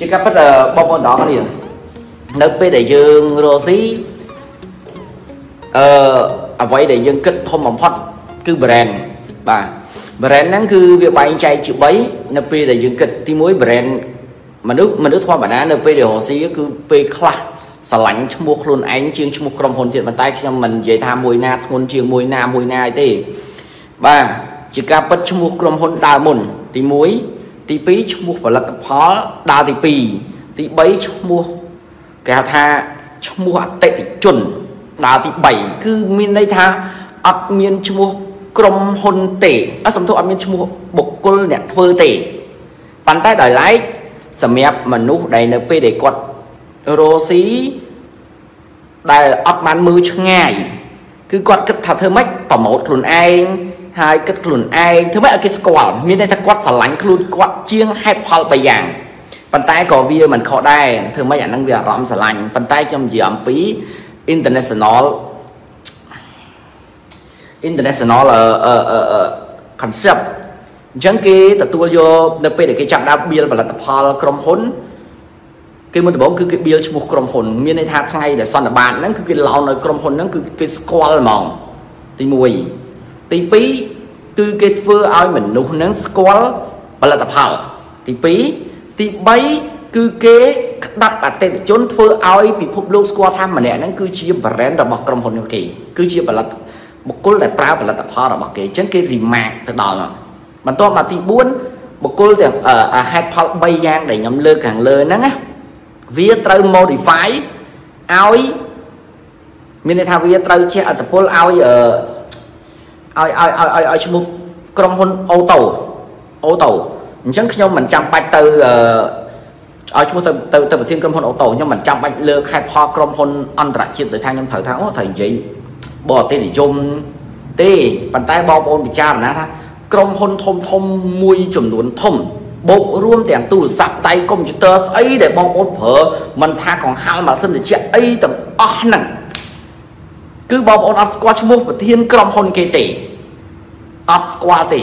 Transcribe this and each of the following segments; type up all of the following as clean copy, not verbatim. chứ các bác bông con đó mà nước bê để dương rồi xí à vậy để dương kết thông bằng phát cứ brand bà brand nắng cứ việc bay chạy chịu bấy nè bê để dương kịch thì mối brand mà nước thoa bản án nè bê để hồ xí cứ bê khla xả lạnh cho mua luôn ánh chiên cho một con hồn thiện bàn tay cho mình dễ tham mùi na thôn chiên mùi na thì bà chỉ ca bất cho một con hồn đa mồn thì muối thì phí cho mua phải là tập hóa đa thì pì thì bấy cho mua kẻ tha cho mua tệ thì chuẩn đa thì bảy cứ miền đây tha ấp miền cho mua con hồn tệ ở xong thôi ấp miền cho mua bột côn nè phơi tệ bàn tay đòi lái sầm ép mà nút đầy np để quật rô xí đài ấp bán mưu cho ngày cứ quật cất thật thơ mách bỏ một luôn anh hai cất luôn ai thứ mấy cái score miền đây ta quật xả lánh luôn quật chiêng hai phao bài giảng bàn tay có video mình khó đây thường mấy ảnh đang việc rõ xả lành bàn tay trong dự án phí international concept chẳng kì ta tua vô nợ để cái chạm đáp bia là tập hòa crom hôn cái một bóng cứ cái bia cho một crom hôn miền đây tha thay để xoan là bạn nắng cứ cái lao nơi crom hôn nắng cứ cái score mỏng tình mùi tình phí từ cái phương ai mình nụ nắng score là tập hòa tình phí thì bấy cứ kế đặt bản tên chốn phơ oi bị phục lô squat tham mà nè nó cứ chia và rén rồi bọc trong hồn kỳ cứ chia và là một cô lại prao và là tập hoa rồi bọc kể trên cái remake từ đó là mà to mà thì buôn một cô thì ở hai phao bay giang để nhầm lơ càng lơ nắng á vía trâu modify oi mình để thao vía trâu che ở tập pol oi ở oi chung một trong hồn ô tàu chẳng nhau mình trăm bạch từ ở chúng tôi từ một thiên cơm hôn ô tô nhưng mình trăm bạch lược hai pho cơm hôn ăn rạ chiếc để thay nhầm thở tháo thầy gì bỏ tên để chung tê bàn tay bao bồn bị cha ná cơm hôn thông mùi chùm đuốn thông bộ luôn tiền tù sạp tay công chứ tớ ấy để bao bồn phở mình tha còn hai mà xin để chạy ấy tầm ớt nặng cứ bao bồn ớt qua chung một thiên cơm hôn kê tỉ ớt qua tỉ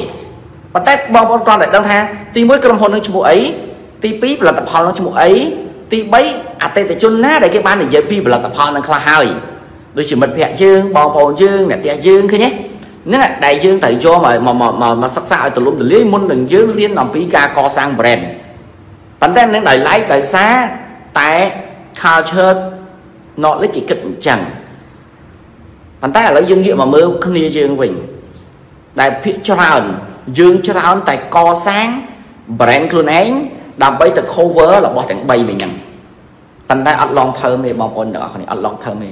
và tết bao con lại đang tha thì mới cầm hồn cho bộ ấy tí píp là tập hòn cho bộ ấy tí bấy à tê chôn ná để cái ban này dễ píp là tập hòn đang khla hai đôi chỉ mình hẹn dương bao bồn dương nè tè dương thế nhé nếu là đại dương thầy cho mà sắc sao từ lúc từ lấy môn đừng dương liên làm phí ca co sang brand bản thân nên đại lái đại xá tại culture nó lấy cái kịch chẳng bản thân là lấy dương địa mà mơ không đi dương mình đại píp cho ra dương cho ra tại co sáng brand luôn ánh đàm bấy từ cover là bỏ thằng bay mình nhận thành ra ăn long thơm thì bọc con nữa còn ăn long thơm thì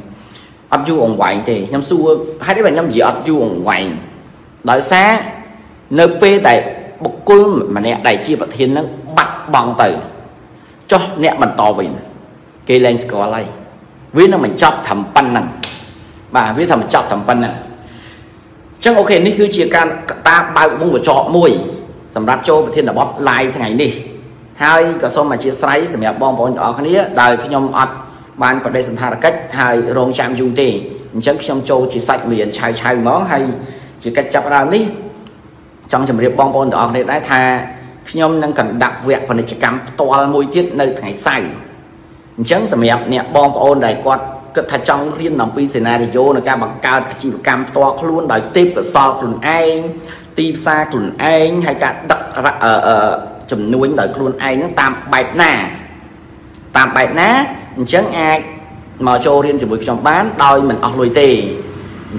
ăn du ổng quạnh thì nhâm xua hai đứa bạn nhâm gì ăn du ổng quạnh đại xá np tại bọc côn mà nè đại chi vật thiên nó bắt bằng từ cho nè mình to vịn cây lên có lây với nó mình chót thầm pan nằng bà với thầm chót thầm pan nằng chẳng ok ní cứ chia can ta bao vùng của trọ mùi sầm ráp châu và thiên là bót like thế này đi hai cả số mà chia sấy sầm nhạt bom bóng ở khía đời khi nhom ọt ban bật đây sầm hà cách hai rong chạm dùng tì chẳng khi nhom châu chỉ sạch liền chai mó hay chỉ cách chập ra ní trong trường hợp bom bóng ở đây đã tha khi nhom đang cần đặc vẹt và chỉ cắm to môi tiết nơi thải sài chẳng sầm nhạt nhạt bom bóng đầy quạt thật trong riêng nằm pi scenario là ca bằng cao chỉ cam to luôn đòi tiếp và so cùng anh tìm xa cùng anh hay cả đặt ở chùm nuôi đợi luôn anh nó tạm bạch nè chẳng ai mà cho riêng chỉ buổi trong bán đòi mình học lùi tì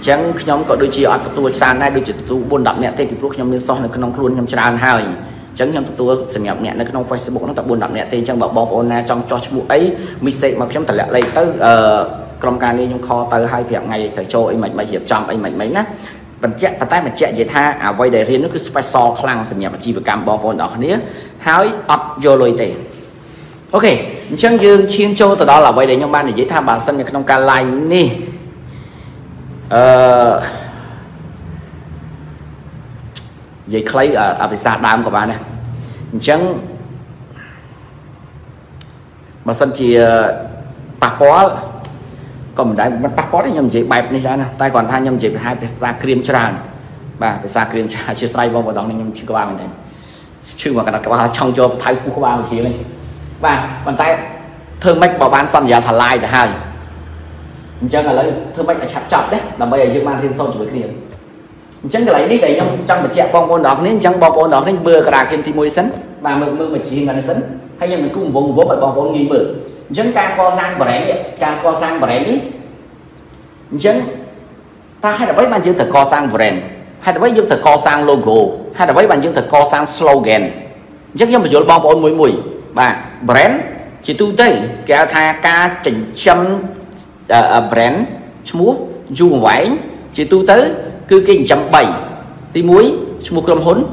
chẳng nhóm có đôi chi ở tôi sàn này đôi chỉ tôi buôn đậm nhẹ tên thì lúc nhóm lên so là con luôn nhóm tràn hai chẳng nhầm tôi sẽ nhập nhẹ nó không Facebook nó tập buồn đậm nhẹ tên trong bảo bọc ona trong cho bộ ấy mình sẽ mà trong tài liệu lấy tới trong ca đi trong kho tới hai việc ngày thầy cho anh mạch mày hiệp trong anh mạch mấy á mình chạy tay mình chạy vậy tha à quay để riêng nó cứ spice so khăn sẽ nhập và chi được cam bọc on đó nhé hái ập vô lôi tiền ok chẳng dương chiên châu từ đó là quay để nhóm ban để dễ tham bản sân trong ca like nè vậy lấy ở bị xa đam của bạn này chẳng mà sân chỉ passport còn đại mất passport thì nhầm gì bài này ra nè tay còn tha nhầm gì hai phải ra cream tràn và phải ra cream trà chia tay vào đó nên nhầm chưa có ba mình đến chưa mà cả đặt các bạn trong cho thái của ba mình thì lên Và bàn tay thương mách bảo bán sân giá thả lại thì hai chẳng là lấy thương mách ở chặt chặt đấy là bây giờ dương man thiên sâu chủ với chẳng là lấy đi để nhau chẳng mà chạy bong con đó nên chẳng bong con đó nên bừa cả đạc thêm thì môi sấn và mực mưa mình chỉ là nó sấn hay là mình cùng vùng vỗ bật bong con nghi bừa chẳng co sang và đấy chẳng ta hay là với bạn dương thật co sang brand hay là với dương thật co sang logo hay là với bạn dương thật co sang slogan chắc nhưng mà chỗ bong con mũi mùi và brand chỉ tu tây kéo tha ca chỉnh châm brand mua dùng vải chỉ tu tới cứ kinh chấm bảy tí muối mua cơm hốn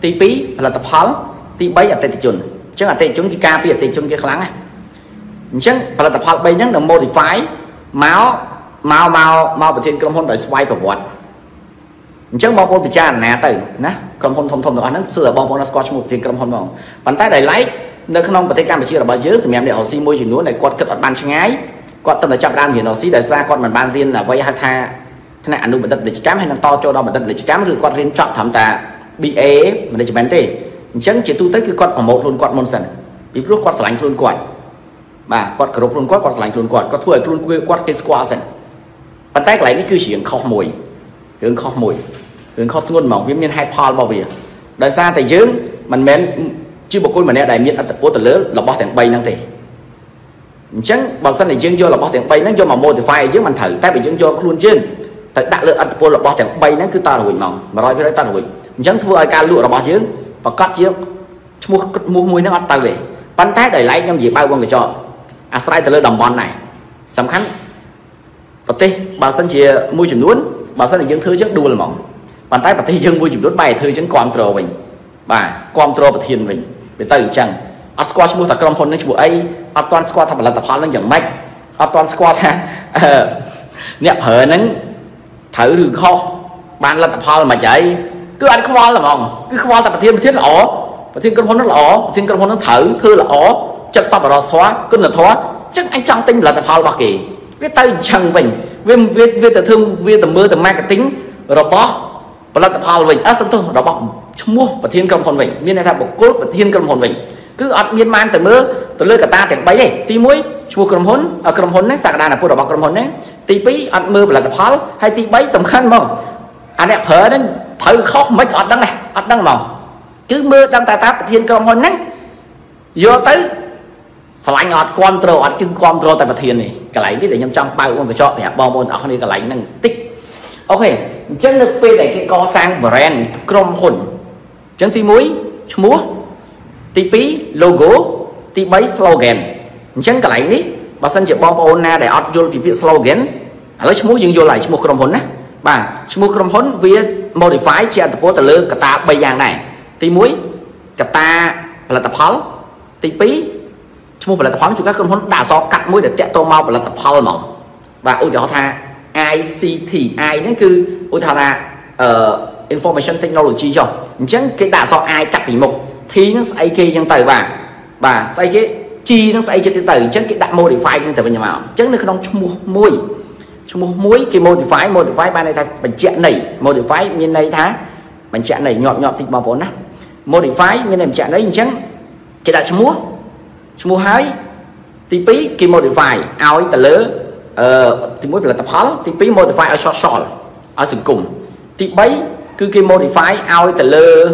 tí pí là tập hóng tí bấy là tệ chuẩn chứ là tệ chúng thì ca bây giờ tệ chúng cái kháng này chứ là tập hợp bây nhất là mô thì phái máu mau mau mau về thiên cơm hôn phải xoay vào quạt chứ bong bóng bị cha nè tay nè cơm hôn thông thông nó ăn sửa bong bóng nó squash một thiên cơm hôn mỏng bàn tay đầy lấy nơi không có thể cam chia là bao nhiêu thì em để học sinh môi trường núi này quạt cất ở ban trái quạt tầm là chạm đam thì nó xí đại gia con mình ban riêng là vay hai tha thế này ăn được bản thân để chám hay năng to cho đó bản thân để chám rồi con riêng chọn thẩm tà bị ế mà để chỉ bán tê chứ chỉ tu tới cái con ở một luôn quạt môn sần bị rút quạt sành luôn quạt mà quạt cột luôn quạt sành luôn quạt có thua luôn quê quạt cái squash sần bàn tay lại nó chưa chỉ khó mùi hướng khó luôn mỏng viêm nhiên hai pal bao bìa đại gia tài dưỡng mình mến chưa một côn mà nè đại miên ăn tập bố tập lớn là bao tiền bay năng thì chẳng bản thân này dưỡng cho là bao tiền bay năng cho mà mô thì phai dưỡng mình thử tay bị dưỡng cho luôn chứ tại đại lượng ăn tập bố là bao tiền bay năng cứ ta là hủy mỏng mà nói với đấy ta hủy chẳng thua ai ca lụa là bao dưỡng và cắt chiếc mua mùi nó ăn tay về bàn tay đầy lấy trong gì bao con người chọn asai từ lơ đồng bọn này sắm khánh bà tê bà sân chia môi chùm nuốt bà sân là dân thứ chất đua là mỏng bàn tay bà tê dân môi chùm nuốt bài thư chứng control mình bà control và thiền mình về tay chẳng ở squash mua thật công hôn nên chú ấy ở toàn squash thật là tập hóa lên chẳng mạnh ở toàn squash nẹp hở nắng thử rừng kho bạn là tập hóa mà chạy cứ ăn khóa là mỏng cứ khóa tập thiên thiết là ổ và thiên công hôn nó là ổ thiên công hôn nó thử thư là ổ chất sắp vào đó xóa cơn là thoá chắc anh trong tinh là tập hóa bạc kỳ với tay chẳng mình về tờ thương về tờ mơ tờ marketing robot và là tập hào mình á xong thôi đó bọc mua và thiên công hồn mình miền này là một cốt và thiên công hồn mình cứ ọt miên man tờ mơ tờ lơ cả ta cảnh bấy này tí muối chua cầm hốn ở cầm hồn đấy sạc đà là cô đỏ bọc cầm hồn đấy tí bí ọt mơ và là tập hào hay tí bấy sầm khăn mong anh đẹp hở đến thử khóc mấy ọt đăng này ọt đăng mỏng cứ mơ đăng ta táp thiên công hồn đấy vô tới sao anh ọt control ọt chứ control tại bậc thiên này cái này biết để nhầm trong bao con phải chọn thẻ bom bồn ở không đi cái này năng tích ok chân được về để cái co sang brand crom hồn chân tí muối múa tí pí logo tí bấy slogan chân cái này đi bà sân chỉ bom bồn na để ọt vô thì biết slogan lấy múa dừng vô lại múa crom hồn á bà múa crom hồn vì modify trên tập phố từ lơ cả ta bây giờ này tí muối cả ta là tập hóng tí pí chúng phải là tập hóa chúng các con hôn đã do cắt mũi để tẹt tô mau và là tập hóa mỏng và ưu đáo tha ICT ai đến cứ ưu thà là information technology rồi chẳng cái đã do ai cắt tỷ mục thì nó say kia trong tờ và say cái chi nó say cái tờ chẳng cái đã modify trong tờ bên nhà mạo chẳng được không chúng mua mũi cái modify ban này ta bệnh chuyện này modify miền này thá bệnh chuyện này nhọn thịt bò vốn á modify miền này chuyện đấy chẳng cái đã chúng mua mua hái tí pí kì modify áo ấy ta lỡ thì muốn là tập hóa tí pí modify ở short short ở sự cùng tí bấy cứ kì modify áo ấy ta lỡ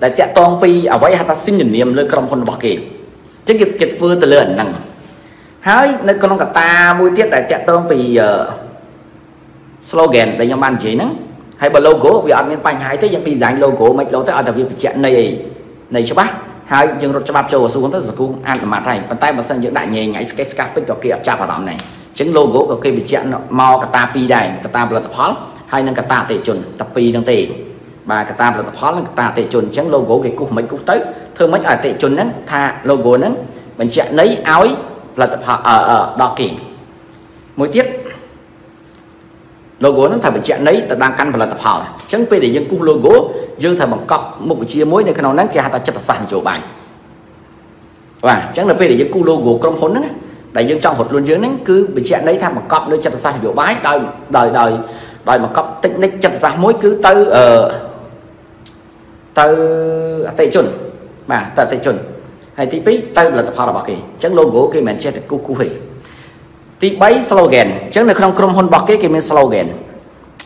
đại tẹt toàn pi ở vậy hả ta xin nhìn niệm lỡ cầm hồn bạc kì chứ kịp kịp vừa ta lỡ nặng hái nơi con cả ta môi tiết đại tẹt toàn pi slogan để nhau ban chế nắng hay bờ logo vì ăn nên bánh hái thế những design logo mấy lâu tới ở tập việc chuyện này cho bác hai dương rốt cho bác châu và xuống tới giờ cũng ăn mặt này bàn tay mà sang những đại nhì nhảy sketch carpet cho kia chạm vào lòng này chứng logo của kia bị chặn màu cả ta pi đài cả ta là tập hóa hay năng cả ta tệ chuẩn tập pi đang tệ và cả ta là tập hóa là ta tệ chuẩn chứng logo cái cục mấy cục tới thơm mấy ở tệ chuẩn nắng tha logo nắng mình chặn lấy áo ấy là tập hợp ở đo kỳ mỗi tiết logo nó thằng bị chặn lấy ta đang căn và là tập hợp chứng pi để những cục logo dương thầy bằng cọc một buổi chia mối này cái nào nắng kia ta chặt sàn chỗ bài và chẳng là về để những cu logo trong hồn đấy đại dương trong hột luôn dưới nắng cứ bị chuyện đấy tham bằng cọc nơi chặt sàn chỗ bái đời mà cọc tích nick chặt ra mối cứ tới tới tây chuẩn mà tại tây chuẩn Hay tí phí tay là tập hòa bọc kì chẳng logo cái mình chơi cú cú hì tí bấy slogan chẳng là không không hôn bọc cái mình slogan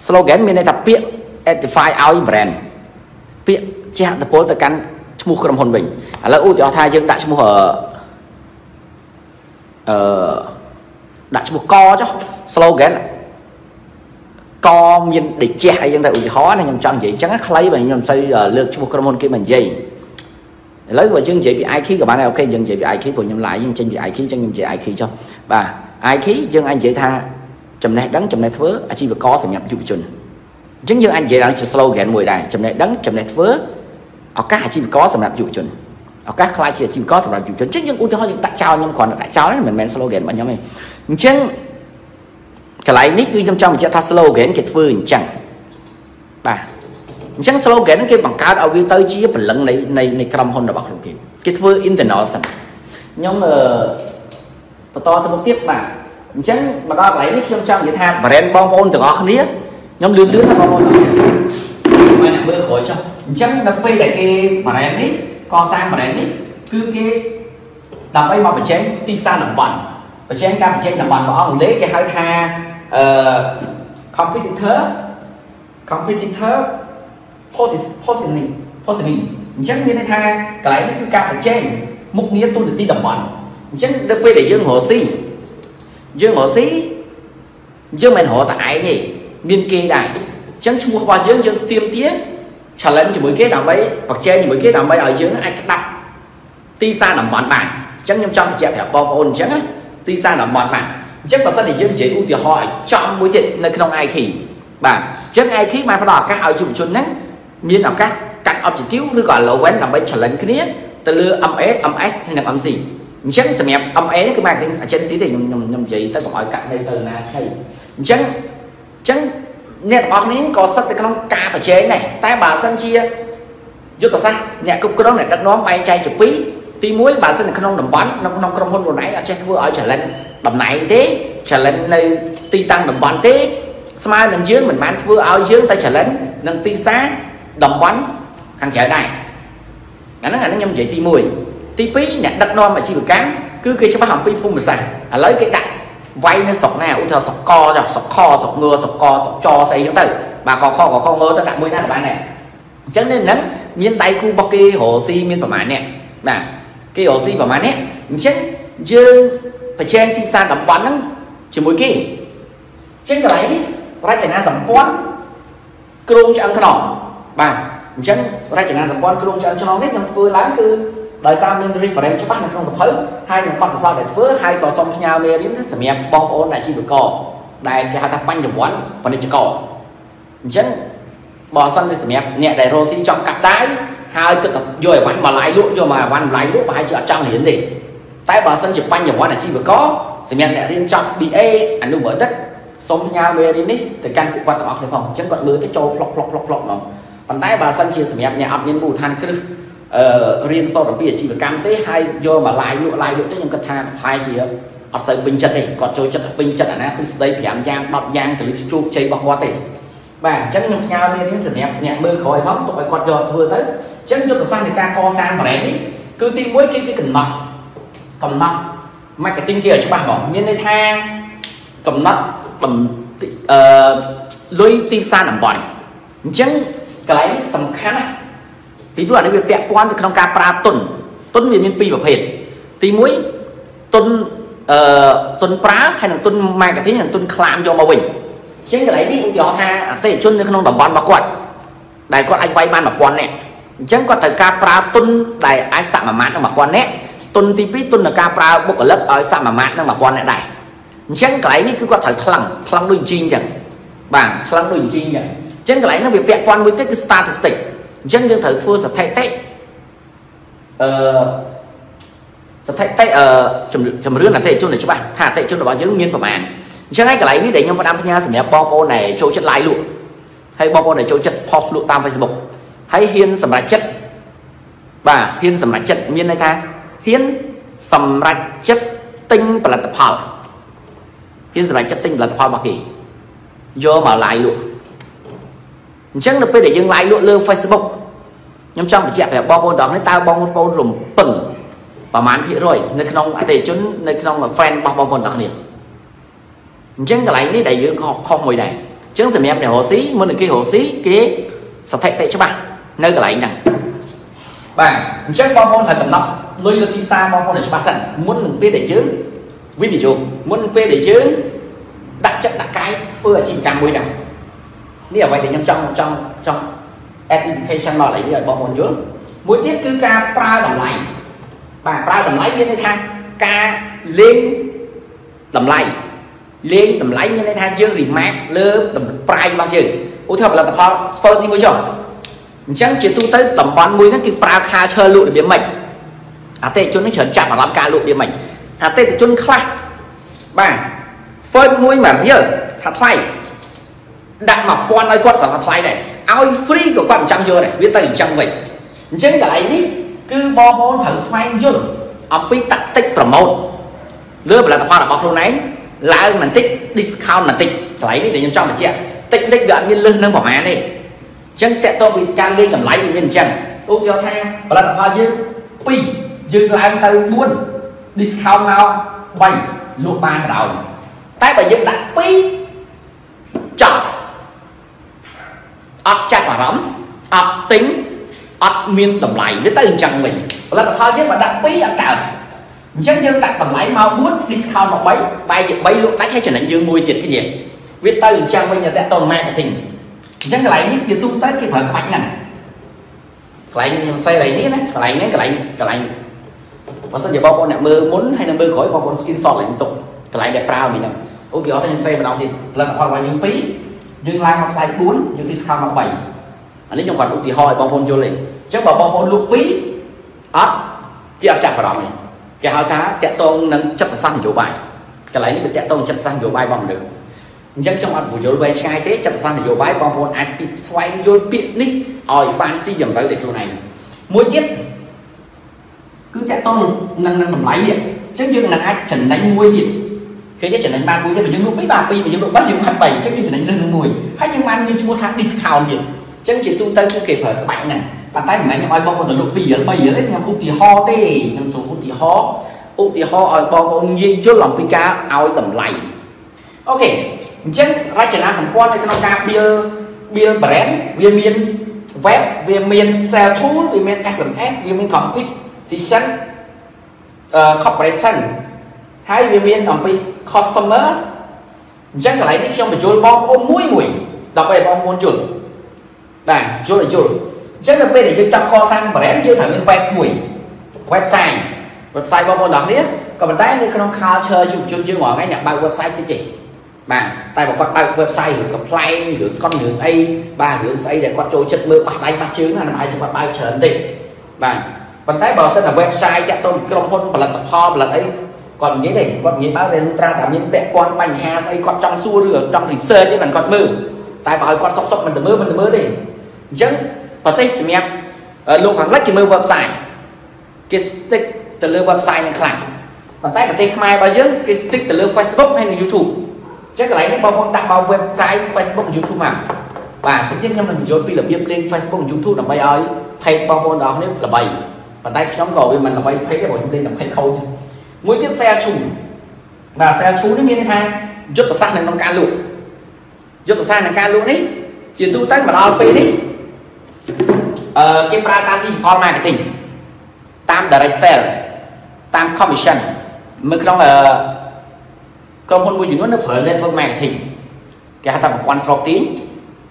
slogan mình này tập biết edify our brand biết chơi tập phố tập cắn mua không hôn mình là ưu cho thay dân đại mua đại mua co chứ slogan co mình để che dân đại ưu khó này nhầm chọn vậy chẳng lấy và nhầm xây lược mua không hôn cái mình gì lấy vào chương trình bị ai khí các bạn này ok dân chị bị ai khí của nhầm lại nhưng trên bị ai khí chân chị ai khí cho và ai khí dân anh dễ tha chầm này đắng chầm này thớ ai chỉ vừa có sẽ nhập dụng chuẩn chứng như anh dễ đang slogan mùi này chầm này đắng chầm này thớ ở các chỉ có sẽ nhập dụng chuẩn ở các khai chỉ có sẽ nhập dụng chuẩn chứ nhưng ưu tiên đã trao nhưng còn đã trao mình men slogan bạn nhóm này chứ cái lại nick như trong mình sẽ tha slogan kịch phương chẳng bà chẳng slogan cái bằng cá ở viên tới chi phần lần này này cầm hôn là bọc không kịp cái thứ international nhưng mà to tôi tiếp mà chẳng mà đó lấy nick trong vậy tham và đen bom ôn từ đó không biết nhóm lướt lướt là bom ôn mày làm bơi khỏi cho chẳng đập bay để cái mà đen đấy co sang mà đen đấy cứ cái đập bay mà phải chén tim sang làm bẩn phải chén cam phải chén làm bẩn mà ông lấy cái hai tha không biết thì thớ không biết thì thớ positioning chẳng như thế tha cái nó cứ cả trên mục nghĩa tôi được tin đồng bản chẳng được về để dương hồ sĩ dương mình họ tại gì miền kia này chẳng chung qua dương tiêm tía trả lệnh cho mỗi cái đám bấy hoặc trên thì mỗi cái đám bấy ở dưới ai đặt ti xa đồng bản bản chẳng nhầm trong chèo thẻ bom chẳng á ti xa đồng bản bản chắc và sau này dương chỉ ưu thì hỏi chọn mũi thịt nơi không ai thì bà chẳng ai khi mà bắt đầu các ao chụp chun nắng miền nào các cạnh objective với gọi là quán làm bấy trở lên cái nét từ lừa âm s hay là âm gì chẳng xem nhạc âm é cái bài ở trên xí thì nhầm chị ta gọi cạnh đây từ là thầy chẳng chẳng nét bóng nến có sắc thì không ca và chế này tay bà sân chia giúp ta sang nhạc cục đó này đặt nó bay chay chụp quý tí muối bà sân không đồng bán nó không hôn đồ nãy ở trên vừa ở trở lên đồng này thế trở lên này ti tăng đồng bán thế smile đằng dưới mình mang vừa áo dưới tay trở lên nâng tim xá đồng bánh khăn chợ này nó là nó nhâm dậy ti mùi ti phí nè đất non mà chỉ được cán cứ kia cho bác hỏng phí phun mà xài lấy cái đặt vay nó sọc nào cũng theo sọc co rồi sọc kho sọc ngừa sọc co sọc cho xây những từ bà có kho ngơ tới đặt 10 năm bạn này cho nên nắng miên tay khu bọc kia hồ si miên thoải mái nè nè cái hồ si thoải mái nè chứ dương phải trên tim xa đồng bánh lắm chỉ mỗi kia trên cái này đi ra chảy na sầm quan kêu cho ăn cái nọ bà chẳng ra chảy na sầm quan kêu cho ăn cho nó biết năm phơi lá cứ đời sau nên reference cho bác là không sập hứ hai nhóm bạn sao để phơi hai cò xong nhau mê đến thế sầm nhẹ bong ôn đại chi được cò đại cái hạt bánh dầu quán còn để cho cò chẳng bỏ xong cái sầm nhẹ nhẹ đại rô xin trong cặp đáy hai cái tập rồi bán mà lại lụa rồi mà bán lại lụa và hai chợ trong hiến đi tay bỏ xong chụp bánh dầu quán đại chi được có sầm nhẹ lại lên trong bị e ăn đủ bữa đất xong nhà về đi ní từ căn cũng quan trọng không phòng chẳng còn lưới cái trâu lọc nó bàn tay bà sân chia sẻ nhẹ nhẹ ấp nên bù than cứ riêng so với bây giờ chỉ được cam tới hai do mà lại lụa tới những cái than hai chị ở sợi bình chật thì còn trôi chật bình chật là nát từ đây giảm giang bọc giang từ lúc chơi bọc hoa thì bà chẳng nhau về đến sẻ nhẹ nhẹ mưa khỏi bóng tụi còn giọt vừa tới chẳng cho sang người ta co sang mà đấy đi cứ tin mỗi cái cầm mặt marketing kia ở chỗ bà họ miên đây tha cầm nắp lối tim xa nằm bẩn chẳng cái này sầm khá này ví dụ là việc đẹp quan thì không ca pra tuần về miền Tây và Việt tí mũi tuần pra hay là tuần mai cái thế là tuần làm cho màu bình chẳng cái này đi thì họ tha tây chun không nằm bẩn mà quạt đại con anh vay ban mà quan nè chẳng có thời ca pra tuần đại ai sạ mà mát mà quan nè tuần tí pít tuần là ca pra bốc ở lớp ở sạ mà mát mà quan nè đại chẳng cái này cứ có thể thằng đôi chim chẳng bảng thằng đôi chim chẳng chẳng cái này nó việc vẽ quan với cái statistics chẳng như thời thua sẽ thay chấm rưỡi là tệ chỗ này cho bạn thả tệ chỗ là bao nhiêu miên phẩm án chẳng cái này để nhân vật nam nha sẽ mẹ popo này trôi chất lái lụa hay popo này trôi chất pop lụa tam Facebook hay hiên sầm rạch chất và hiên sầm rạch chất miên này ta hiên sầm rạch chất tinh và là tập hợp hiện giờ chất tinh là khoa bạc kỳ do mà lại luôn chắc được bây để dừng lại luôn Facebook nhưng trong một chuyện phải bao con đó người ta bao con rùm bẩn Bà màn phía rồi, nơi không ạ tệ chúng, nơi không là fan bóng bóng con tắc niệm. Chẳng cả lấy đại dương khó mùi này. Chẳng dùm em để hồ sĩ, muốn được cái hồ sĩ, cái sạch thạch tệ cho bạn. Nơi cả lấy nặng. Bạn, chẳng bóng con thật tầm nọc, lôi được thi xa bóng con để cho bạn sẵn. Muốn được biết để chứ, quý vị chú, muốn được biết để chứ, đặt chất đặt cái, vừa chìm càng mùi rằng. Nếu vậy thì nhằm trong education mà lại bây giờ bóng con trước. Mỗi tiết cứ ca pra đầm lại. Bà pra đầm lại như thế này ca lên đầm lại. Lên đầm lại như thế này chứ remark lớp đầm pra bao chứ. Ủa theo là tập hợp phơn đi môi chồng. Chẳng chỉ tu tới tầm bán mùi nó cứ pra kha chơi lụ để biến mệnh. À tê chôn nó trở chạp và làm ca lụ biến mệnh. À tê thì chôn khá. Bà phơn mùi mà nhớ thật thay. Đặt mà con nói quất vào thật thay này. Áo free của con chẳng chưa này. Viết tay chẳng vậy. Chính là anh ấy cứ bó bóng thẳng xoay dừng ông bị tạch tích promote lứa mà là tập hoa là bóng lúc nãy là anh mình tích discount mình tích lấy đi để nhân cho mình chị ạ tích gợi anh lưng nâng bỏ mẹ đi chân tệ tôi bị trang lên làm lấy mình nhìn chân ưu kéo thay và là tập hoa chứ pi dừng là anh ta buôn discount nào quay lụa bàn rồi tay bà dựng đặt pi chọn ập chặt và rõm ập tính ắt miên tầm lại với tay chẳng mình là tập hoa chứ mà đặt phí ăn cả chắc dương đặt tầm lại mau muốn discount một bấy bài chụp bấy lúc đã thấy trở nên dương mùi thiệt cái gì với tay chẳng mình là đã toàn mẹ tình chắc lại những chiều tu tới cái phần mạnh này lại xây lại thế đấy lại mà sao giờ bao con này mơ muốn hay là mơ khỏi bao con skin sọt lại liên tục lại đẹp proud mình đâu ok đó nên xây vào đâu thì là tập hoa những phí dương lại một lại 4 những discount một 7 anh ấy trong khoản thì hỏi bong phôn vô lên chắc bảo bong phôn lúc bí á kia chặt vào đó này cái hào cá tẹt tông nâng chất xăng vô bài cái lấy cái tẹt tông chất xăng vô bài bằng được chắc trong ăn vụ vô về trai thế chất xăng vô bài bong phôn ăn bị xoay vô bị nick ỏi ban si dầm đấy để chỗ này mỗi tiết cứ tẹt tông nâng làm lấy điện chắc như là ai trần đánh môi điện khi cái trần đánh ban môi cho mình những lúc bí ba pi mình những lúc bắt dùng 27 chắc như trần đánh lưng mùi hay nhưng mà như mua hàng discount gì chẳng chỉ tu tới cái kịp phải các bạn này bàn tay mình anh ơi bong con lúc bây giờ đấy nhầm út thì ho tê nhầm xuống út thì ho ơi bong con nhiên trước lòng pika ao tầm lầy ok chứ ra chợ là sản quan thì nó ca bia brand viên miên web viên miên sale tool viên miên sms viên miên compete thì sẵn corporation hay viên miên làm pik customer chắc là lấy đi trong để chơi bong con mũi đọc về bong con chuẩn đã chối chắc là bây để chúng ta co sang và em chưa thẳng lên website bao nhiêu đó nhé còn bàn tay nên không khao chơi chụp chụp chưa ngỏ ngay nhập bao website cái gì bạn tay một con bao website có play được con đường a ba hướng xây để con trôi chật mưa bạc đánh bạc chướng là làm ai cho bạn bao chờ định bạn bàn tay bảo sẽ là website chạy tôn trong hôn và là tập ho là ấy còn cái này bọn nghĩ báo lên ra thảm những đẹp con bành hà xây con trong xua rửa trong thì sơn với bạn con mưa tay bảo con sóc mình mưa đi chứ và tết xem em luôn khoảng lách thì mưa website cái stick từ lưu website này khẳng còn tay vào tay mai bao nhiêu cái stick từ lưu Facebook hay là YouTube chắc là lấy những bao con đặt bao website Facebook YouTube mà và tiếp theo mình chốt pin là biết lên Facebook YouTube là bay ơi thay bao con đó nếu là bay và tay nhóm cầu với mình là bay thấy cái bọn lên là thay khâu mỗi chiếc xe chủ và xe chú nó miên hai rất là sắc này trong ca lụa rất là sang là ca lụa đấy chuyển tu tách mà đo pin đấy cái pra tam đi con marketing tam direct sale tam commission mới không là công hôn môi chuyển nước nó phở lên vương marketing cái hai tập một quan sọc tí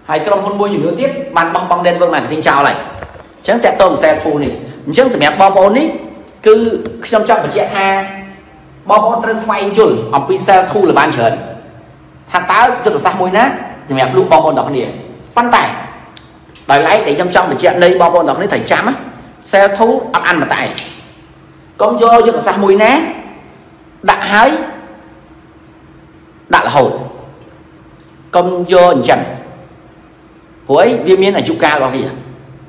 hay trong hôn môi chuyển nước tiếp bạn bong lên vương marketing chào này chẳng tẹt tôm xe phù này chẳng sẽ mẹ bong bóng đấy cứ trong một chiếc ha bong bóng transfer chuỗi ông pizza thu là ban chợt thằng táo cho được sang môi nát thì mẹ luôn bong bóng đọc địa văn tải đòi lấy để trong mình chuyện đây bong bóng đọc đến thành trăm á xe thú ăn mà tại công cho được sang môi nát đã hái đã là hồn công cho trần cuối viên miên là chụp ca vào kìa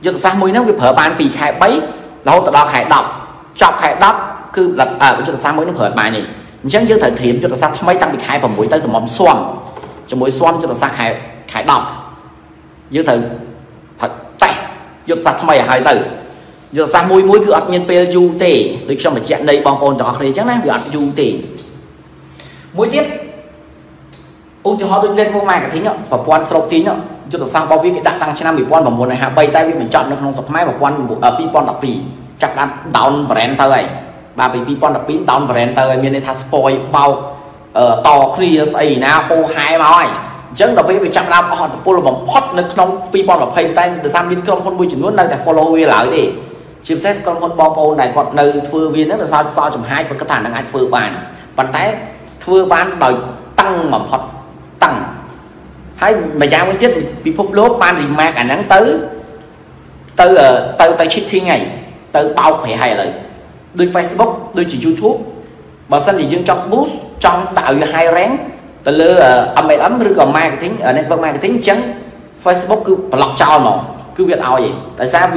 dựng sang môi nó bị phở bàn bị khai bấy là hôn đọc khai đọc chọc khai đọc cứ lật ở cho sang môi nó phở bài này chẳng như thời thiểm cho ta sát mấy tăng bị khai vào mũi tay dùng móng xoăn cho mũi xoăn cho ta sát khai đọc như thật test giúp sát mấy hai từ giờ sang mũi mũi cứ ăn nhân pe du tể lịch xong mà chuyện đây bong bồn đó thì chắc là cứ ăn du tể mũi tiết ung thì họ tự lên công mài cả thế nhở và quan sau tí nhở giờ sang bao vi cái đặt tăng trên 50 quan và mùa này hạ bay tay vì mình chọn được không sọc máy và quan bộ ở pipon đặc bì chắc là down brand thôi bà vì pipon đặc bì down brand thôi miền này thà spoil bao to clear say na khô hai máu ấy chớ đặc biệt vì chạm làm họ tập polo bằng hot nước nóng pipon và pay tay được sang bên trong con bùi chỉ muốn đây là follow về lại thì chip set con bom này còn nơi phơi viên rất là sao sao chấm hai và các thằng đang ăn phơi bàn bàn tay phơi bàn đòi tăng mà hot tăng hay mà cha muốn chết bị phúc lốp ban thì mang ảnh nắng tới từ tới chip thiên ngày tới bao phải hay rồi đôi Facebook đôi chỉ YouTube và sân thì dương trong boost trong tạo hai ráng từ lừa âm mày ấm rồi còn mai cái thính ở đây vẫn mai cái thính chấn Facebook cứ lọc cho mà cứ việc ao gì tại sao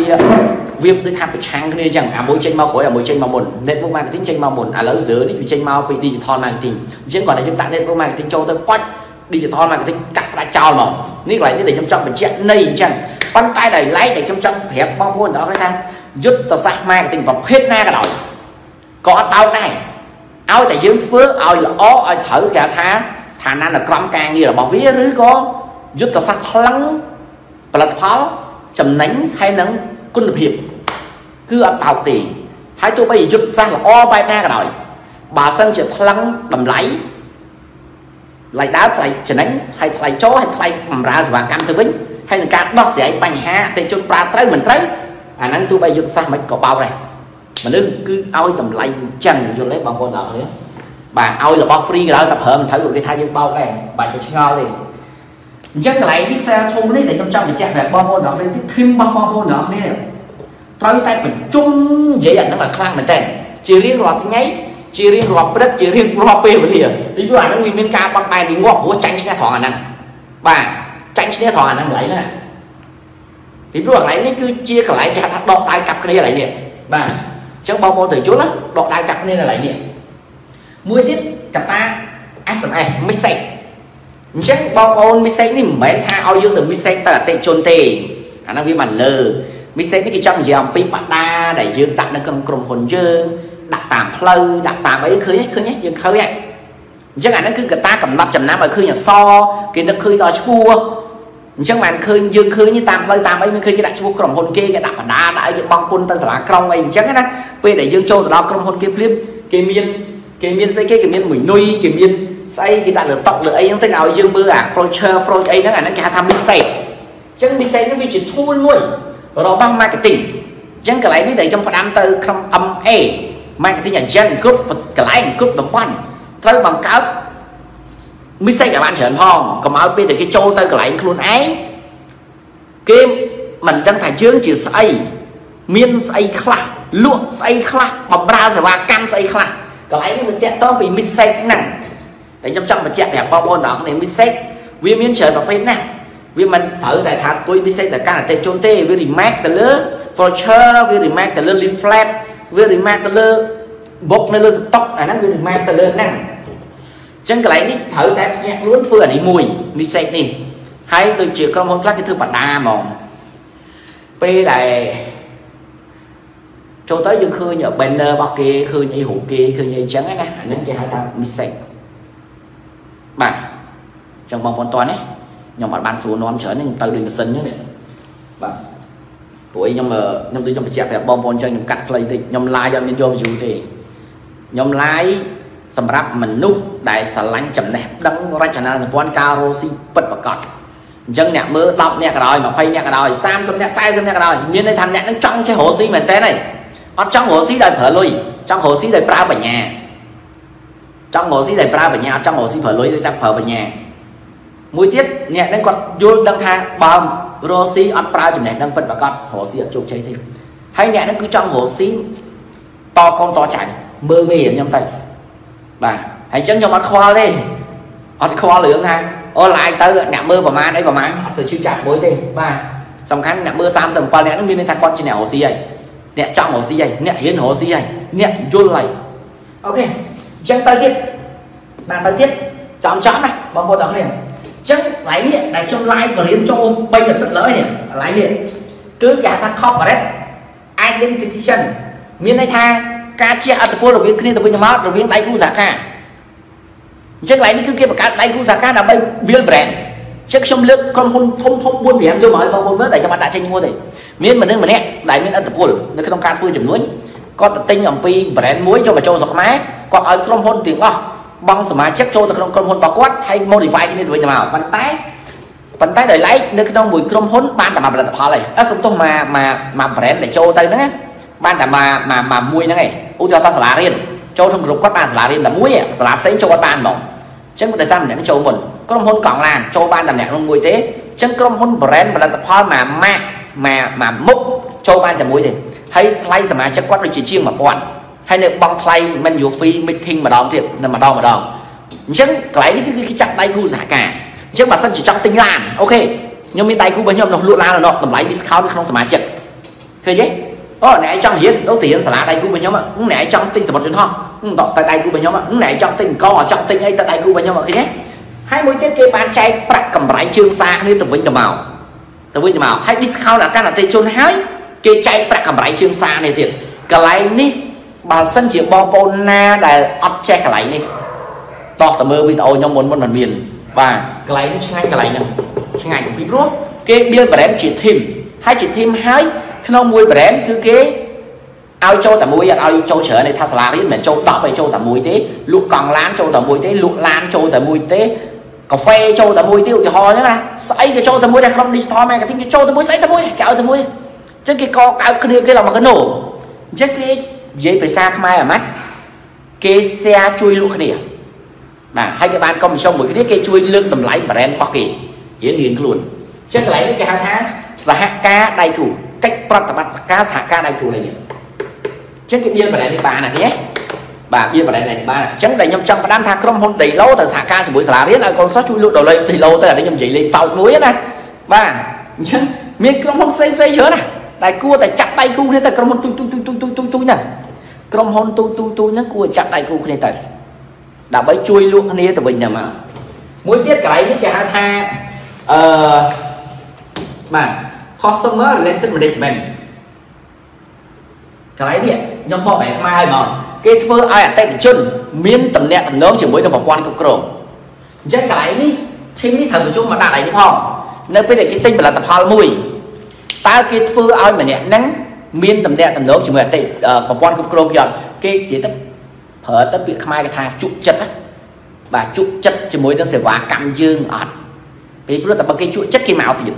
việc đi tham cái trang này chẳng à mỗi tranh mau khối à mỗi tranh mau buồn nên mỗi mai cái tính tranh mau buồn à lỡ giữa đi tranh mau bị đi thon này thì chứ còn là chúng ta nên mỗi mai cái tính châu tới quách đi thon này cái tính cặp đã trao mà như vậy để trong mình chuyện này chẳng bàn tay đẩy lấy để trong hẹp bao buồn đó cái thang giúp ta sạch mai cái tính vào hết na cái đầu có tao này áo tại dưới phước áo là ó ai thử cả tháng thà năng là cắm càng như là bảo vía rưới có giúp ta sạch lắng và lật pháo chầm nánh hay nắng quân lập hiệp cứ ăn tàu tiền hãy tôi bây giờ giúp sang là o bay na rồi bà sang chợ lăng đầm lấy lại đá lại trở đánh hay lại chó hay lại ra và cam tư vĩnh hay là cá nó sẽ bành ha tên chốt ra tới mình thấy anh à, tôi bây giờ sang mình có bao này mà đừng cứ ao tầm lạnh trần vô lấy bằng con nợ nữa bạn ao là bao free rồi tập hợp mình thấy được cái thai dương bao này bạn cho ngon đi chắc lại biết sao thu đấy để trong mình chạy về bao đó lên thêm bao con nợ này tới tay mình chung dễ dàng nó mà khăn mình tên chỉ riêng loạt cái nháy chỉ riêng loạt đất chỉ riêng loạt bê với liền đi với nó nguyên bên cao bằng tay đi ngọt của tránh xe thỏa năng và tránh xe thỏa năng lấy nè thì lúc lấy nó cứ chia cả lại cái thằng đọt đai cặp cái này lại liền và chẳng bao con từ chối lắm đọt đai cặp này là lại liền mua tiết cả ta SMS mới sạch chắc bao con mới sạch đi mấy thang ao dương từ mới sạch ta là tệ trôn tề khả năng vi bản lờ mình sẽ biết cái trong gì ông pin bata để dương đặt nó cầm cồn hồn dương đặt tạm pleu đặt tạm ấy khơi nhé dương khơi này chắc là nó cứ người ta cầm đặt chầm nam ở khơi nhà so cái nó khơi to chua chắc màn khơi dương khơi như tạm pleu tạm ấy mình khơi cái đặt chua cồn hồn kia cái đặt bata đã cái băng quân ta giả còng ấy chắc đó về để dương châu từ đó cồn hồn kia phim cái miên xây cái miên mũi nuôi cái miên xây cái đặt lửa tọc lửa ấy nó thế nào dương mưa à frontier front ấy nó là nó cả tham biết xây chắc biết xây nó vì chỉ thua luôn rồi bao marketing chẳng cái này để trong phần ăn từ không âm e marketing là dân group cái này group đồng quan tới bằng cáo mới xây các bạn trở hòn còn áo bên để cái châu tới cái này luôn ấy game mình đang thải chương chỉ xây miên xây khla lụa xây khla bọc ra rồi và can xây khla cái này mình chạy to bị mới xây cái này để trong mình chạy đẹp bao bồn đó này mới xây vì miên trở vào bên này vì mình thử tại thạch của mình sẽ là cái là tên chôn tê với remark từ lứa voucher với remark từ lứa leaflet với remark từ lứa bốc nơi lứa stock à nó với remark từ lứa năng chân cái này thử tại nhạc luôn vừa này mùi mình sẽ đi hay tôi chỉ có một lát cái thứ bản đa mà p này cho tới dương khơi nhờ banner bao kia khơi nhảy hụt kia khơi nhảy trắng ấy nè nên cái hai ta mình sẽ bạn trong vòng hoàn toàn đấy nhưng mà bạn xuống nó trở nên từ đường sân nhé bạn tuổi nhưng tôi trong cái chẹp bom bom chơi cắt lấy thì nhom lai cho nên vô dù thì nhom lái sầm ráp mình nút đại sản lánh chậm này đăng ra channel là quan caro si bật và cọt chân nhẹ mơ đọc nhẹ rồi mà quay nhẹ rồi sam xong nhẹ sai xong nhẹ rồi miền đây thằng nhẹ nó trong cái hồ si mình thế này ở trong hồ si đời phở lui trong hồ si đời pra về nhà trong hồ si đời pra về nhà trong hồ si phở lui trong phở về nhà mũi tiết nhẹ nên còn vô đăng tha bom rosi ăn pra chừng này đang phân và con hồ si ở chụp chơi thì hay nhẹ nó cứ trong hồ si to con to chảy mơ mê hiểm nhầm tay bà hãy chân nhầm ăn khoa đi ăn khoa lưỡng ha ô lại tới nạ mơ và má đấy và má từ chưa chặt bối đi bà xong khăn nạ mơ sam dầm qua lẽ nó miên thằng con trên nào hồ si ấy nhẹ trong hồ si ấy nhẹ hiến hồ si ấy nhẹ vô lại ok chân tay tiếp bàn tay tiếp chọn này bóng vô đó liền chắc lấy liền này trong live và liên châu bây giờ tận lỡ này lấy liền cứ cả ta khóc vào đấy identification មានន័យថាការជាអត្តពលរបស់វាគ្នាទៅវិញទៅមក Bạn tay đời lấy nước trong mùi chrome hôn ban đảm bảo là tập hòa này ở sống mà brand để cho tay nữa ban đảm mà mùi nó này ưu cho ta xả riêng cho trong group có ta xả riêng là muối xả sấy cho các bạn mỏng chẳng có thời gian để nó cho mình chrome hôn còn làm cho ban đảm nhạc mùi thế chẳng chrome hôn brand mà là tập hòa mà múc cho ban đảm muối này hay play mà chắc quát được chỉ riêng mà còn hay được băng play mình dù phi meeting mà đòn thiệt là mà đòn chẳng lấy cái chặt tay khu giả cả chứ mà sân chỉ trong tính làm ok nhưng bên tay khu bấy nhiêu nó lụa la là nó tầm lấy discount không thoải mái thế chứ ở này trong hiến đâu tiền xả đây khu bấy nhiêu mà này trong tinh sản phẩm không đọc tại đây khu bấy nhiêu mà này trong tinh co trong tinh ấy tại đây khu bấy nhiêu mà thế hai mối tiết kia bán chạy bạc cầm lái chương xa như từ vinh từ màu hay discount là cái là tên trôn hái kia chạy bạc cầm lái chương xa này thiệt cả lấy đi bà sân chỉ bom con na đài ấp che cả lấy đi to tầm mơ với tàu nhau muốn bàn biển và cái này ngành bị rốt cái biên bản chỉ thêm hai không mua bản cứ kế ao châu tạm muối ao châu trở này tha xả đấy mình châu đọc về châu tạm muối thế lụa còn lan châu tạm muối thế lụa lan châu tạm muối thế cà phê châu tạm muối thế thì ho nữa là sấy cái châu tạm muối này không đi thoa mày cái tiếng châu tạm muối sấy tạm muối cạo tạm muối chứ cái co cạo cái là mà cái nổ chứ cái dễ phải xa mai ở mắt cái xe chui lụa này mà hai cái bạn công xong một cái chui lương tầm lái brand có kỳ dễ nghiền luôn chứ lấy cái hàng tháng giá ca đại thủ cách bắt tập ca giá ca đại thủ này chứ cái biên bản này bà là thế bà biên bản này bà chẳng đầy nhầm trong và đang thang không hôm đầy lâu từ giá ca chỉ buổi sáng biết là con sót chui lụa đầu lên thì lâu tới đây nhầm chỉ lên sau núi này bà chứ miếng không hôm xây xây chớ này đại cua tại chặt tay cung thế tại con hôn tu này con hôn tu nhá cua chặt tay cung thế tại đã bấy chui luôn này từ bình nhà mà muốn tiết cái này cái tha mà customer relationship management cái này nhóm họ phải mai mà cái phơ ai ở tay thì chân miếng tầm nhẹ tầm lớn chỉ mới được bảo quan cực cổ chắc cái đi thêm đi thằng chung mà đã đánh họ nơi bên này cái tinh là tập hoa mùi ta cái phơ ai mà nhẹ nắng miếng tầm nhẹ tầm lớn chỉ mới là tay bảo quan cực cổ giờ cái chỉ tập ở tất biệt mai cái thang trụ chất á và trụ chất cho mối nó sẽ quá cảm dương ở vì rất là bằng cái trụ chất cái màu tiền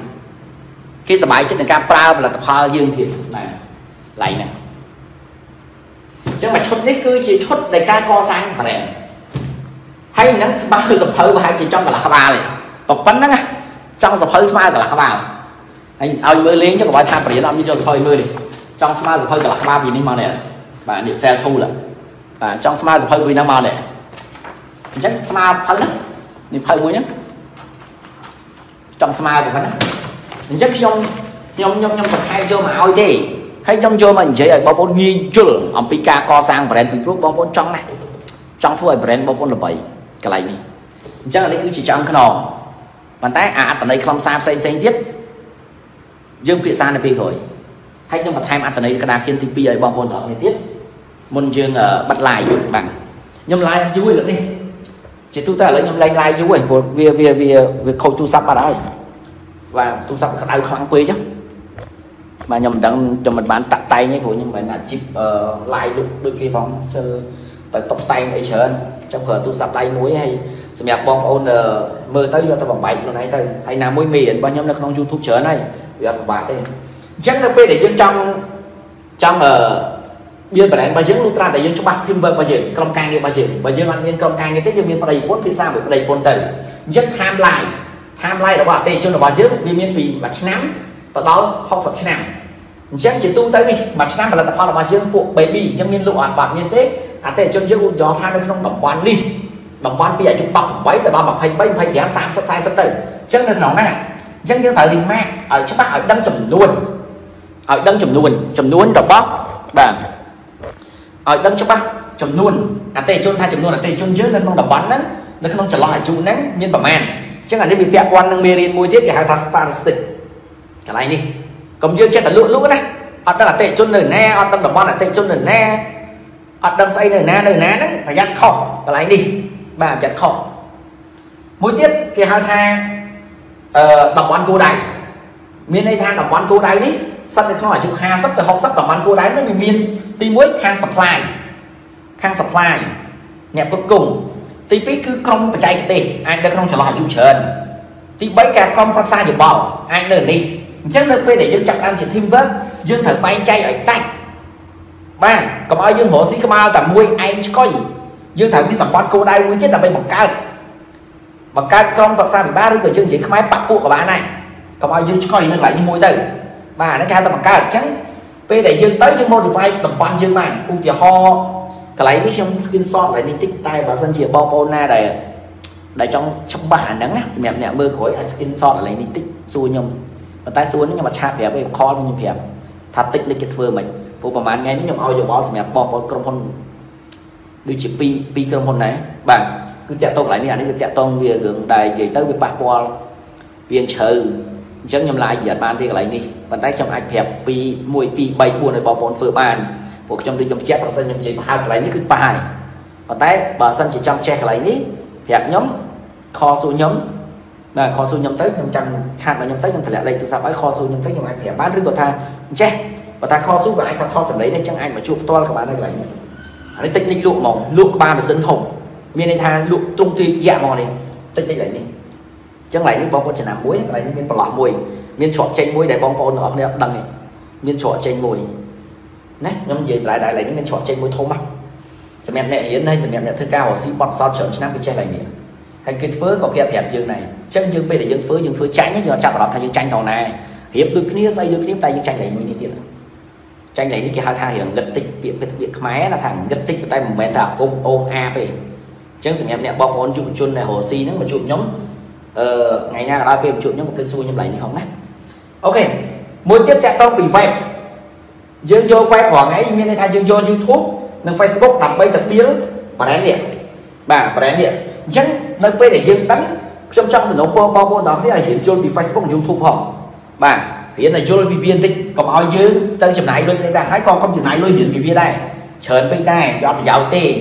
cái sợi bài chất là camera là tập hoa dương thiệt này lại nè chứ mà chốt đấy cứ chỉ chốt để ca co sang mà đẹp hay nắng spa dập hơi và hai chỉ trong là khá ba này bọc bắn đó nha trong dập hơi spa là khá ba anh ao mưa lên cho các bạn tham để làm như cho hơi mưa đi trong spa dập hơi là khá ba vì nên mà này bạn để xe thu là trong smart hơi quý nó màu này chắc smart phân lắm nhưng hơi quý lắm trong smart của phân lắm chắc trong phần hai vô mà ôi thế hay trong vô mình dễ ở bao bốn nghi trường ông Pika co sang và đèn thuốc bao bốn trong này trong thôi brand bao bốn là bảy cái này chắc là đấy cứ chỉ trong cái nào bàn tay tầm đây không xa xây tiếp dương phía xa là bị rồi hay trong một hai tầm đây cái nào khiến thì bây giờ bao bốn ở tiếp môn dương ở bắt lại bằng nhầm lại chú được đi chỉ chúng ta lấy nhầm lại lại chú ấy một việc khâu tu sắp vào đây và tu sắp cái này khoáng quê chứ mà nhầm đang cho mình bán tặng tay nhé của nhưng mà chip lại lúc đôi khi phóng sơ tại tóc tay ấy sớm trong khởi tu sắp tay muối hay xem nhạc bom ôn mơ tới cho tao bằng bạch nó này thôi hay là muối miền bao nhiêu là không YouTube chớ này việc bà tên chắc là quê để dân trong biên bản bài dương lutra tại dân cho bác thêm vợ bài dương công cang như bài dương anh nên công cang như thế nhưng miền phải bốn phía xa phải bốn từ rất tham lại là bảo tệ cho nó bài dương vì miền vì mặt nắng tại đó không sập nắng chắc chỉ tu tới đi mặt nắng là tập hoa là bài dương bộ baby trong miền lụa bạn như thế tệ cho dương gió tham nó không đồng quan bây giờ chúng bọc bấy tại ba bọc hay bé sáng sai sắp tới chắc là nó này chắc như thời thì mẹ ở cho bác ở đâm chầm luôn đập bóc bạn ở đăng cho bác chấm luôn tệ chôn tha chấm luôn tệ chôn trước nên không đập bắn đấy nó không trở lại trụ nắng miên bảo man chắc là nên bị bẹp quan đang mê mua tiếp cái hai statistic cái này đi cầm chưa chết là lụa lũ này ở đây là tệ chôn nền na, ở đây là bon là tệ chôn nền na, ở đây xây nền na đó, phải dắt khò, cái này đi, bà dắt khò. Mỗi tiết cái hai tha đập quan cô đáy, miên đây tha đập quan cô đáy đi, sắp thì không phải chịu hà sắp từ học sắp đập quan cô đáy nó bị miên, tí muối khang supply, nhẹ cuối cùng, tí pí cứ không phải chạy cái gì, anh đây không trả lời chủ trần, tí bấy cả con bác sai được bỏ, anh nền đi. Chắc là bây để dân chặt ăn chỉ thêm vớt dân thật bay chay ở tay ba còn ai dân hộ sĩ cơ bao tạm mua anh có gì dân thật như là con cô đây muốn chết là bên một cao con bậc sao bị ba đứa từ chương trình máy bắt cụ của bạn này còn ai dân coi nó lại như mũi từ bà nó cao tầm cao trắng bây để dân tới chương modify tập quan dương mạng u kìa ho cả lấy biết trong skin son lại đi tích tay và dân chỉ bobona đầy đầy trong trong bà nắng xem mẹ mẹ mơ khối skin son lại đi tích xua nhung và tay xuống nhưng mà cha phép về khó nhưng phép thật tích được cái thưa mình phụ bà bạn nghe những ao dầu bó mẹ bỏ một con hôn đi chụp pin pin con hôn này bạn cứ chạy tôn lại như này cứ chạy tôn về hưởng đài gì tới việc bạc qua biên trừ chẳng nhầm lại giờ bạn thì lại đi bàn tay trong ai phép pi mùi pi bay buồn này bỏ bốn phở bàn buộc trong đi trong chép học sinh trong chỉ hai lại như cứ bài và tay bà sân chỉ trong check lại ní phép nhóm kho số nhóm là kho số nhầm tới trong trăm hạt là nhầm tới trong thể lệ từ sao phải kho số nhầm tới trong ai thẻ bán thứ của ta che và ta kho số và ai ta kho sản đấy này chẳng anh mà chụp to các bạn này lại anh ấy tích định lụa mỏng lụa ba là dân thùng miền này tha lụa trung tuy dạ mòn này tích định lại này chẳng lại những bông con chỉ làm muối lại những miền bò mùi miền trọ chanh muối để bông con nó đằng này miền trọ chanh mùi nè nhầm gì lại những miền trọ chanh muối thô măng sản mẹ này hiện nay sản mẹ này thứ cao ở xí bọt sao chậm năm cái che lại nhỉ hành kinh phớ có kia thẹp dương này chân dương bây để dương phớ tránh hết rồi chặt vào thành dương tranh thầu này hiệp đôi kia xây dương tiếp tay dương tranh này như thế nào tranh này như kia hai thang hiện gật tích việc máy là thằng gật tích tay một bên thảo cung ôm a về chẳng sự em đẹp bọc con chụp chun này hồ si nữa mà chụp nhóm ngày nào ra về chụp nhóm một cây xu như vậy thì không nát ok muốn tiếp theo tao bị vẹp dương vô vẹp bỏ ngay như này thay dương vô YouTube nâng Facebook đặt bay tập biến và đánh điện bà và đánh điện chẳng nơi quê để dân đánh trong sự nộp bao nhiêu đó là hiện trôi vì Facebook YouTube họ mà hiện là trôi vì viên tích còn ao dưới tên chụp này lên đây hãy con không chụp này luôn hiện vì viên đây chờ bên đây cho giáo tê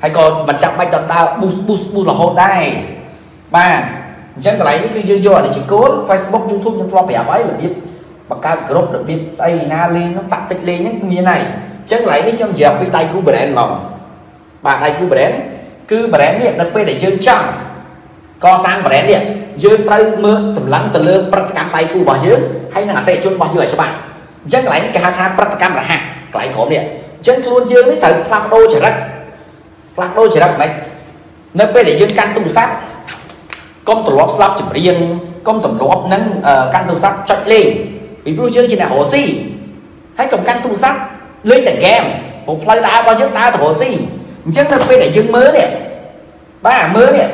hay còn mặt chặt bay chặt đau boost boost boost là hôn đây ba chẳng có lấy những cái dân để chỉ cố Facebook YouTube những lo bẻ ấy là biết bằng các group được biết xây na lên nó tặng tích lên những như này chẳng lấy đi trong dẹp với tay cứu brand lòng bạn này cứu brand cứ brand điện đặt để dương chậm co sang brand điện dương tay mưa thầm lắng từ lơ bắt cam tay cù bỏ dưới hay là tệ chôn bỏ dưới cho bạn chắc lại cái hạt bắt cam là hàng lại khổ điện chân luôn dương với thằng lạc đô trở đất này nơi quê để dương căn tu sát công tổ lóp sáp chỉ riêng công tổ lóp nâng căn tu sát chặt lên vì bưu dương chỉ là hồ si hay cầm căn tu sát lấy để game một play đá bao nhiêu đá thổ si chắc là quê để dương mớ này ba mớ này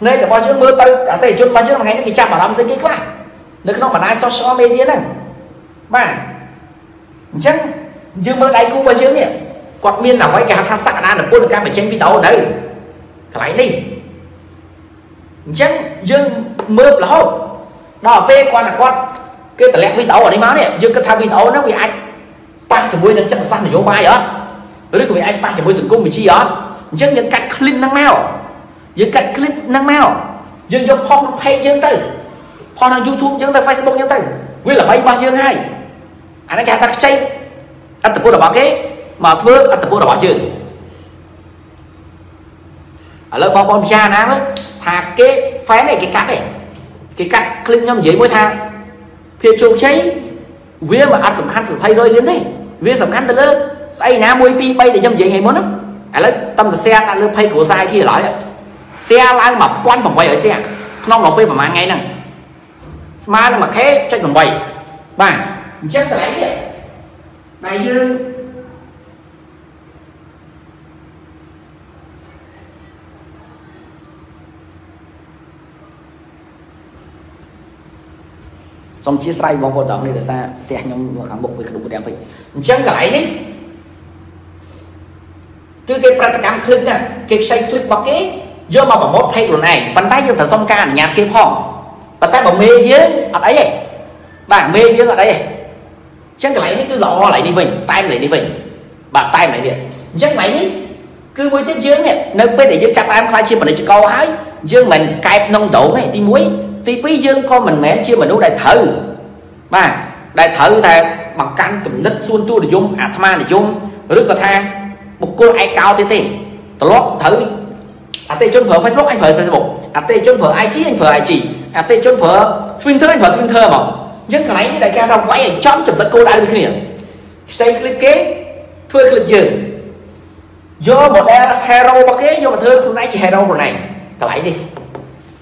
nên là bao nhiêu mưa tới cả tây chôn bao nhiêu ngày nó chỉ chạm vào năm giây kịch quá nếu nó mà ai social media này ba chắc dương mưa đại cu bao nhiêu này quạt miên là phải cả thang sạn là quân được cam phải tranh vi tàu đây phải đi chắc dương mưa là hậu đó p quan là con cái tờ lẹ vi tàu ở đây má này dương cái thang vi tàu nó vì anh ba chấm môi đang chặn săn để vô bài đó đối với anh ba chấm môi sừng cung bị chi đó chắc những cách clip năng mèo dương cắt clip năng mèo dương cho phong pay dương từ phong năng YouTube dương từ Facebook dương từ quyết là bay ba dương hai anh ấy cả ta chơi anh tập bút là bảo kế mà phước anh tập bút là bảo trường ở lớp bao bom cha nám á thà cái phái này cái cắt clip nhom dưới mỗi thang phiền chuồng cháy vía mà ăn sầm khăn sầm thay đôi liên thế vía sầm khăn từ lớp say ná môi pi bay để nhom dưới ngày muốn lắm anh lấy tâm là xe ta lớp pay của sai khi nói xe lái mà quan vòng quay ở xe không lọc về mà ngày nè smart mà khé chạy vòng quay bạn chắc là lấy vậy này dương xong chia sẻ vòng hoạt động này là xa thì anh em khẳng bục với cái đúng của em vậy chắc là lấy đi cứ cái prakam khương nè cái xây tuyết bọc kế do mà bảo mốt hay tuần này bàn tay dương thở song ca nhạt kim hòn bàn tay bảo mê dưới ở đấy bạn mê dưới ở đấy Jangan lain ni cứ lo lại đi vinh, time lại đi vinh. Bạc time lại đi. Jangan lain ni cứ với tiếp dương nè, nơi bên để dương chặt em khai chia mình để cho câu hái. Dương mình cài nông độ này đi muối, tí phí dương con mình mẹ chia mình uống đại thử. Ba, đại thử thì bằng căn tụm đất xuân tu để dùng, Atma để dùng, rất là tha. Một cô ai cao thế thì, tao lót thử. Tê chôn phở Facebook anh phở Facebook, tê chôn phở IG anh phở IG, tê chôn phở Twitter anh phở Twitter mà. Nhưng cái này đại ca thao quay ở trong chụp đất cô đã được cái này. Xây clip kế, thuê clip dừng. Do một hero bác kế, do một thơ hôm nay chỉ hero một này. Cái này đi.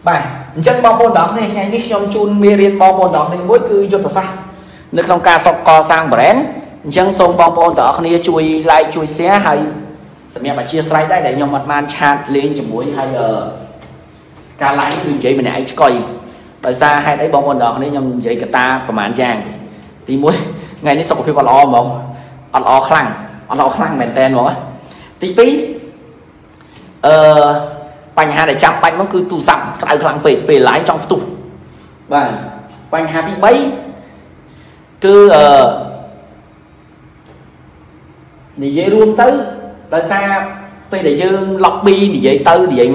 Bài, chân bao bồn đọc này, anh đi trong chôn mê riêng bao bồn đọc này mỗi cứ cho thật xa. Nước lòng ca sọc co sang brand, chân xong bao bồn đọc này chui like chui share hay. Xem nhà bà chia slide đây để nhóm mặt man chat lên cho mỗi hai ca lái như vậy mình này coi tại sao hai đấy bóng con đó nên nhóm vậy cả ta và màn chàng thì mỗi ngày nó sọc khi còn lo mà còn lo khăn mền tên rồi tí phí bánh hai để chạm bánh nó cứ tu sẵn tại khăn về lái trong tủ và bánh hai thì bấy cứ để dễ luôn tới tại sao bây để chứ lobby thì vậy tư thì vậy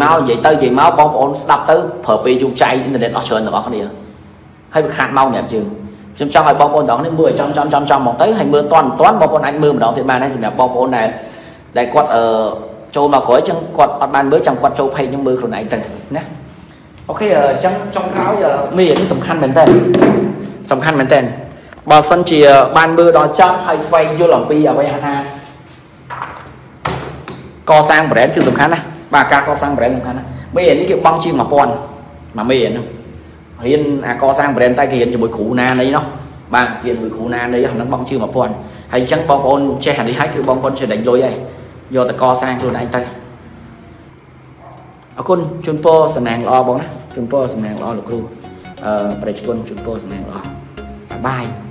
mau bong bóng đập tới phở bì dùng chay internet nó chơi nó đi hay khát mau nhẹ chừng trong này bong bóng đó đến 10 trong một tới hay mưa toán bong bóng anh mưa mà đó thì mà này là bong bóng này để quạt ở châu mà khói chẳng quạt bàn mới chẳng quạt châu hay nhưng mưa rồi này từng nhé. Ok trong cáo giờ miền nó sầm khăn mình tên bà sân chỉ bàn mưa đó trong hay xoay vô lòng pi ở bên hà co sang brand thì dùng khá này bà ca co sang brand dùng khá này bây giờ những kiểu băng chim mà pon mà mền hiền à co sang brand tay hiền cho buổi khủ na đấy nó bà hiền buổi khủ na đấy nó băng chim mà pon hay chẳng băng pon che hẳn đi hái cứ băng pon chơi đánh lối đây do ta co sang rồi đánh tay ở con chun po sầm nàng lo bóng chun po sầm nàng lo lục ru bạch con chun po sầm nàng lo bye.